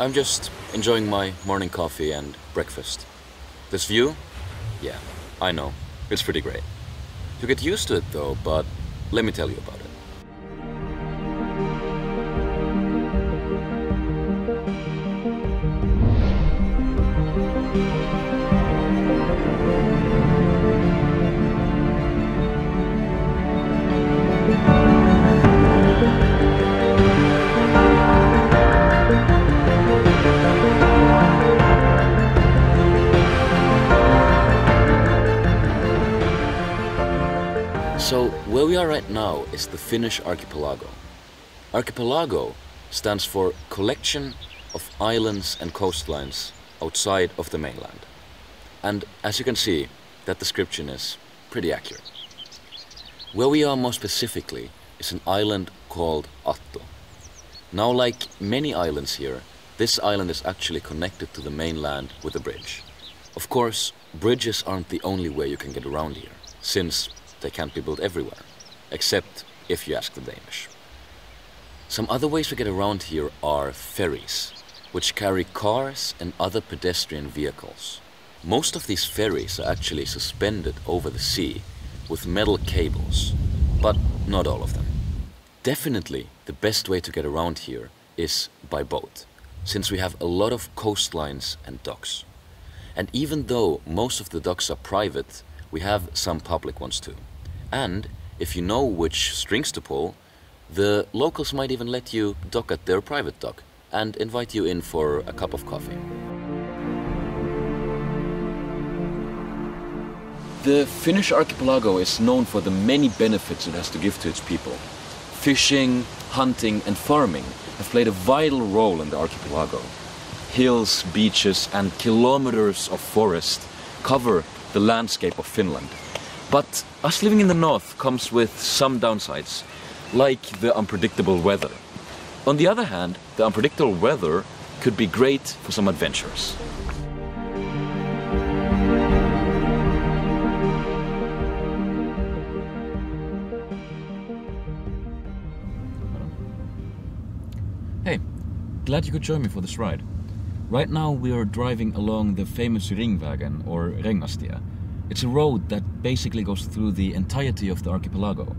I'm just enjoying my morning coffee and breakfast. This view? Yeah, I know. It's pretty great. You get used to it though, but let me tell you about it. So, where we are right now is the Finnish archipelago. Archipelago stands for collection of islands and coastlines outside of the mainland. And as you can see, that description is pretty accurate. Where we are more specifically is an island called Attu. Now, like many islands here, this island is actually connected to the mainland with a bridge. Of course, bridges aren't the only way you can get around here, since they can't be built everywhere, except if you ask the Danish. Some other ways to get around here are ferries, which carry cars and other pedestrian vehicles. Most of these ferries are actually suspended over the sea with metal cables, but not all of them. Definitely the best way to get around here is by boat, since we have a lot of coastlines and docks. And even though most of the docks are private, we have some public ones too. And if you know which strings to pull, the locals might even let you dock at their private dock and invite you in for a cup of coffee. The Finnish archipelago is known for the many benefits it has to give to its people. Fishing, hunting and farming have played a vital role in the archipelago. Hills, beaches and kilometers of forest cover the landscape of Finland. But us living in the north comes with some downsides, like the unpredictable weather. On the other hand, the unpredictable weather could be great for some adventures. Hey, glad you could join me for this ride. Right now we are driving along the famous Ringvägen, or Ringmastia. It's a road that basically goes through the entirety of the archipelago.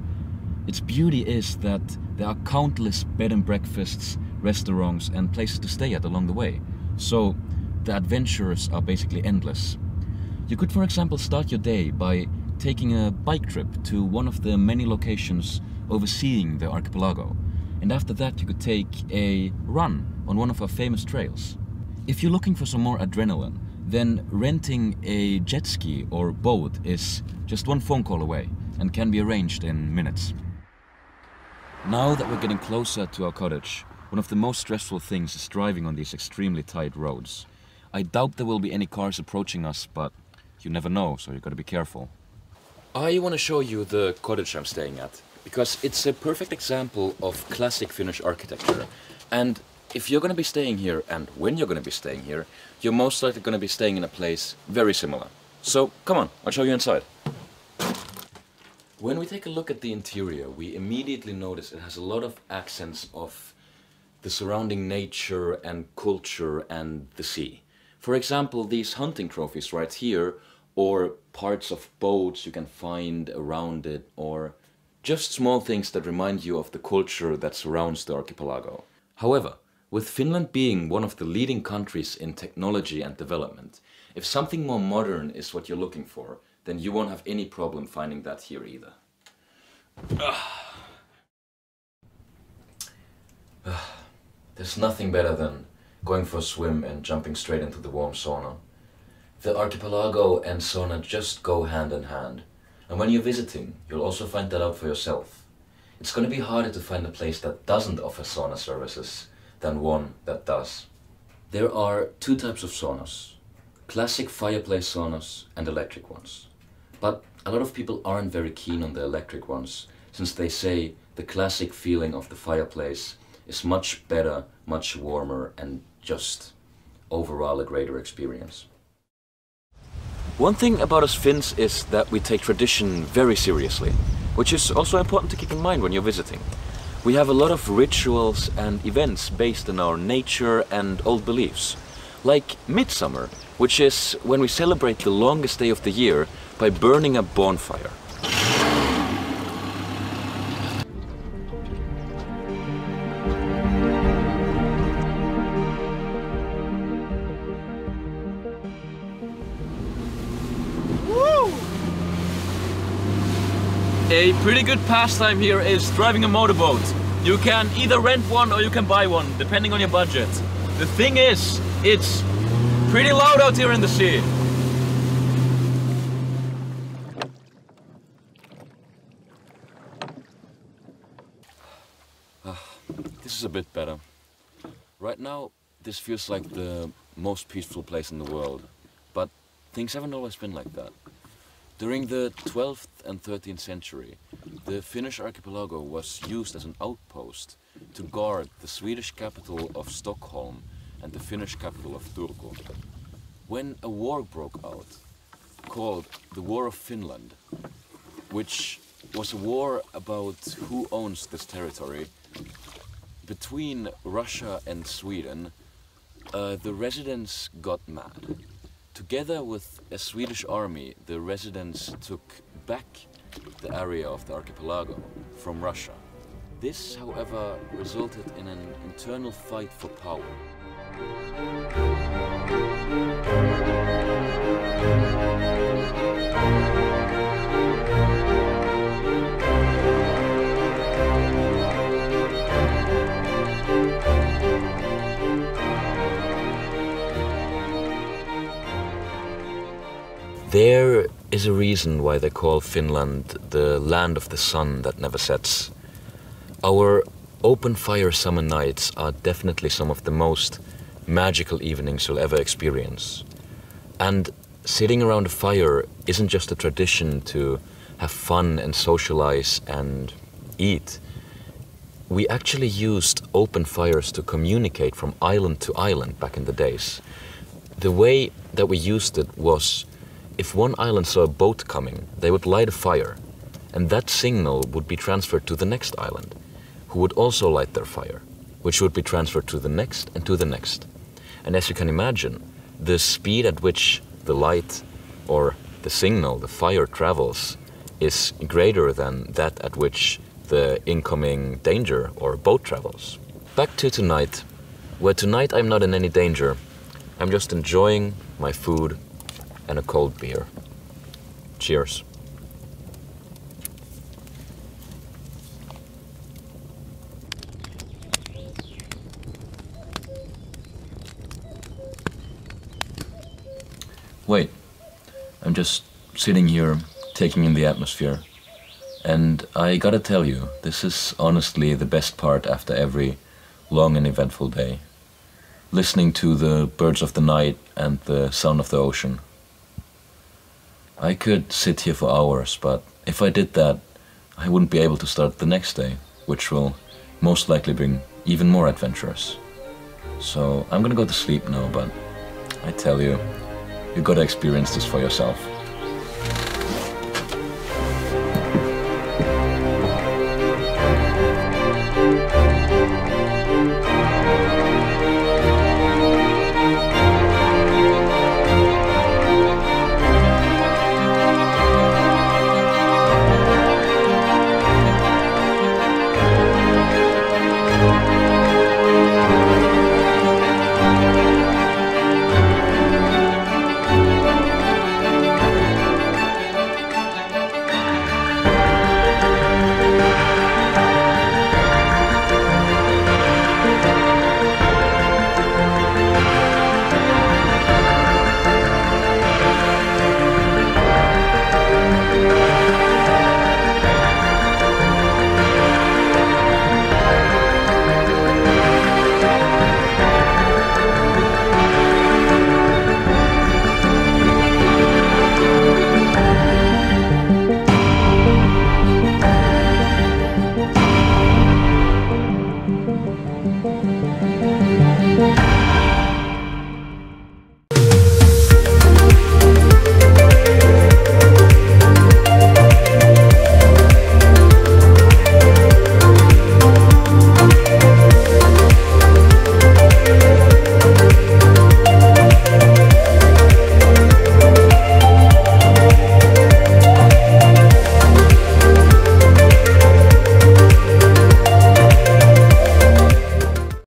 Its beauty is that there are countless bed and breakfasts, restaurants and places to stay at along the way. So the adventures are basically endless. You could, for example, start your day by taking a bike trip to one of the many locations overseeing the archipelago. And after that you could take a run on one of our famous trails. If you're looking for some more adrenaline, then renting a jet ski or boat is just one phone call away and can be arranged in minutes. Now that we're getting closer to our cottage, one of the most stressful things is driving on these extremely tight roads. I doubt there will be any cars approaching us, but you never know, so you've got to be careful. I want to show you the cottage I'm staying at, because it's a perfect example of classic Finnish architecture. And if you're going to be staying here, and when you're going to be staying here, you're most likely going to be staying in a place very similar. So come on, I'll show you inside. When we take a look at the interior, we immediately notice it has a lot of accents of the surrounding nature and culture and the sea. For example, these hunting trophies right here, or parts of boats you can find around it, or just small things that remind you of the culture that surrounds the archipelago. However, with Finland being one of the leading countries in technology and development, if something more modern is what you're looking for, then you won't have any problem finding that here either. There's nothing better than going for a swim and jumping straight into the warm sauna. The archipelago and sauna just go hand in hand. And when you're visiting, you'll also find that out for yourself. It's going to be harder to find a place that doesn't offer sauna services than one that does. There are two types of saunas, classic fireplace saunas and electric ones. But a lot of people aren't very keen on the electric ones, since they say the classic feeling of the fireplace is much better, much warmer, and just overall a greater experience. One thing about us Finns is that we take tradition very seriously, which is also important to keep in mind when you're visiting. We have a lot of rituals and events based on our nature and old beliefs. Like Midsummer, which is when we celebrate the longest day of the year by burning a bonfire. Woo! A pretty good pastime here is driving a motorboat. You can either rent one or you can buy one, depending on your budget. The thing is, it's pretty loud out here in the sea. This is a bit better. Right now, this feels like the most peaceful place in the world. But things haven't always been like that. During the 12th and 13th century, the Finnish archipelago was used as an outpost to guard the Swedish capital of Stockholm and the Finnish capital of Turku. When a war broke out, called the War of Finland, which was a war about who owns this territory, between Russia and Sweden, the residents got mad. Together with a Swedish army, the residents took back the area of the archipelago from Russia. This, however, resulted in an internal fight for power. There is a reason why they call Finland the land of the sun that never sets. Our open fire summer nights are definitely some of the most magical evenings you'll ever experience. And sitting around a fire isn't just a tradition to have fun and socialize and eat. We actually used open fires to communicate from island to island back in the days. The way that we used it was, if one island saw a boat coming, they would light a fire, and that signal would be transferred to the next island, who would also light their fire, which would be transferred to the next and to the next. And as you can imagine, the speed at which the light or the signal, the fire, travels is greater than that at which the incoming danger or boat travels. Back to tonight, where tonight I'm not in any danger. I'm just enjoying my food and a cold beer. Cheers. Wait, I'm just sitting here, taking in the atmosphere. And I gotta tell you, this is honestly the best part after every long and eventful day. Listening to the birds of the night and the sound of the ocean. I could sit here for hours, but if I did that, I wouldn't be able to start the next day, which will most likely bring even more adventures. So I'm gonna go to sleep now, but I tell you, you gotta experience this for yourself.